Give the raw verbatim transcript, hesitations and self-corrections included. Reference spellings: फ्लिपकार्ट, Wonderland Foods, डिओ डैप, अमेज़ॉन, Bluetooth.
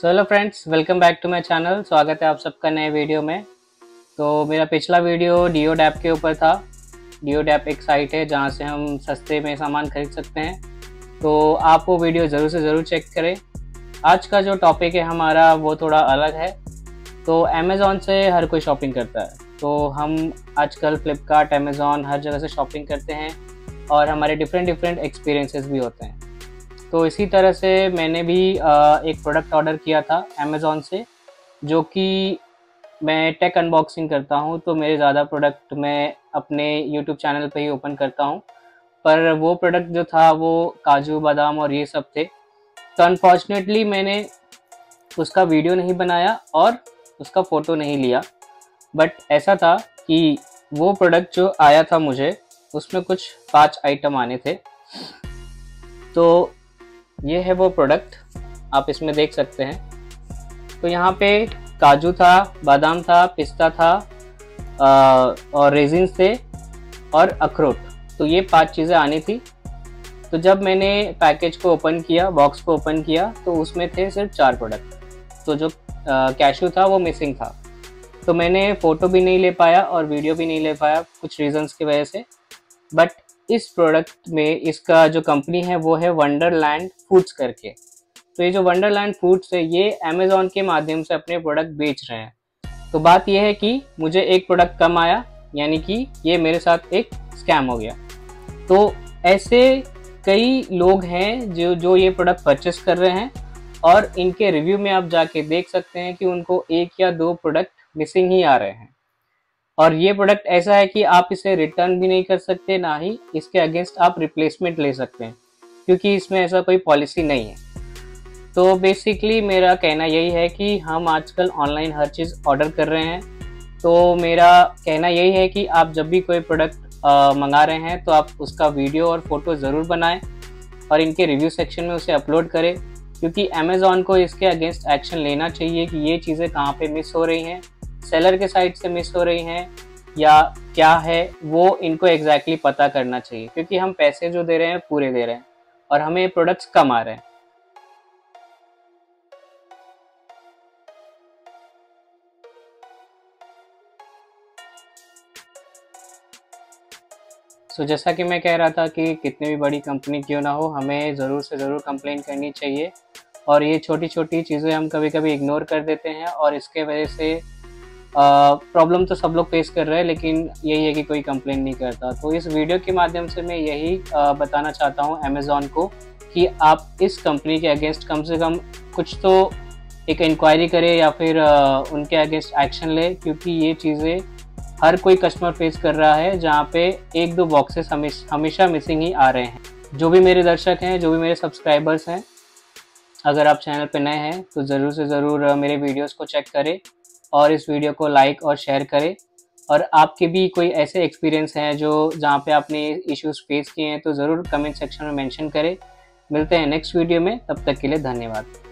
So hello friends, welcome back to my channel. स्वागत है आप सबका नए वीडियो में। तो मेरा पिछला वीडियो डिओ डैप के ऊपर था। डिओ डैप एक साइट है जहां से हम सस्ते में सामान खरीद सकते हैं, तो आप वो वीडियो ज़रूर से ज़रूर चेक करें। आज का जो टॉपिक है हमारा वो थोड़ा अलग है। तो अमेज़ॉन से हर कोई शॉपिंग करता है, तो हम आजकल फ्लिपकार्ट, अमेज़ॉन हर जगह से शॉपिंग करते हैं और हमारे डिफरेंट डिफरेंट एक्सपीरियंसेस भी होते हैं। तो इसी तरह से मैंने भी आ, एक प्रोडक्ट ऑर्डर किया था अमेज़ॉन से, जो कि मैं टेक अनबॉक्सिंग करता हूँ, तो मेरे ज़्यादा प्रोडक्ट मैं अपने यूट्यूब चैनल पे ही ओपन करता हूँ। पर वो प्रोडक्ट जो था वो काजू बादाम और ये सब थे, तो अनफॉर्चुनेटली मैंने उसका वीडियो नहीं बनाया और उसका फ़ोटो नहीं लिया। बट ऐसा था कि वो प्रोडक्ट जो आया था मुझे, उसमें कुछ पाँच आइटम आने थे। तो ये है वो प्रोडक्ट, आप इसमें देख सकते हैं। तो यहाँ पे काजू था, बादाम था, पिस्ता था आ, और रेजिन्स थे और अखरोट। तो ये पांच चीज़ें आनी थी। तो जब मैंने पैकेज को ओपन किया, बॉक्स को ओपन किया, तो उसमें थे सिर्फ चार प्रोडक्ट। तो जो आ, कैशू था वो मिसिंग था। तो मैंने फ़ोटो भी नहीं ले पाया और वीडियो भी नहीं ले पाया कुछ रीज़न्स की वजह से। बट इस प्रोडक्ट में इसका जो कंपनी है वो है वंडरलैंड फूड्स करके। तो ये जो वंडरलैंड फूड्स है, ये अमेज़ॉन के माध्यम से अपने प्रोडक्ट बेच रहे हैं। तो बात ये है कि मुझे एक प्रोडक्ट कम आया, यानी कि ये मेरे साथ एक स्कैम हो गया। तो ऐसे कई लोग हैं जो जो ये प्रोडक्ट परचेस कर रहे हैं और इनके रिव्यू में आप जाके देख सकते हैं कि उनको एक या दो प्रोडक्ट मिसिंग ही आ रहे हैं। और ये प्रोडक्ट ऐसा है कि आप इसे रिटर्न भी नहीं कर सकते, ना ही इसके अगेंस्ट आप रिप्लेसमेंट ले सकते हैं, क्योंकि इसमें ऐसा कोई पॉलिसी नहीं है। तो बेसिकली मेरा कहना यही है कि हम आजकल ऑनलाइन हर चीज़ ऑर्डर कर रहे हैं। तो मेरा कहना यही है कि आप जब भी कोई प्रोडक्ट मंगा रहे हैं तो आप उसका वीडियो और फ़ोटो ज़रूर बनाएं और इनके रिव्यू सेक्शन में उसे अपलोड करें, क्योंकि अमेज़ॉन को इसके अगेंस्ट एक्शन लेना चाहिए कि ये चीज़ें कहाँ पर मिस हो रही हैं, सेलर के साइड से मिस हो रही हैं या क्या है, वो इनको एग्जैक्टली पता करना चाहिए, क्योंकि हम पैसे जो दे रहे हैं पूरे दे रहे हैं और हमें प्रोडक्ट्स कम आ रहे हैं। सो so, जैसा कि मैं कह रहा था कि कितनी भी बड़ी कंपनी क्यों ना हो, हमें ज़रूर से ज़रूर कंप्लेन करनी चाहिए। और ये छोटी छोटी चीज़ें हम कभी कभी इग्नोर कर देते हैं और इसके वजह से प्रॉब्लम uh, तो सब लोग फेस कर रहे हैं, लेकिन यही है कि कोई कंप्लेन नहीं करता। तो इस वीडियो के माध्यम से मैं यही uh, बताना चाहता हूँ अमेज़ॉन को कि आप इस कंपनी के अगेंस्ट कम से कम कुछ तो एक इंक्वायरी करें या फिर uh, उनके अगेंस्ट एक्शन लें, क्योंकि ये चीज़ें हर कोई कस्टमर फेस कर रहा है, जहाँ पे एक दो बॉक्सेस हमेश, हमेशा मिसिंग ही आ रहे हैं। जो भी मेरे दर्शक हैं, जो भी मेरे सब्सक्राइबर्स हैं, अगर आप चैनल पर नए हैं तो ज़रूर से ज़रूर मेरे वीडियोज़ को चेक करें और इस वीडियो को लाइक और शेयर करें। और आपके भी कोई ऐसे एक्सपीरियंस हैं जो जहाँ पे आपने इश्यूज़ फेस किए हैं, तो ज़रूर कमेंट सेक्शन में मेंशन करें। मिलते हैं नेक्स्ट वीडियो में, तब तक के लिए धन्यवाद।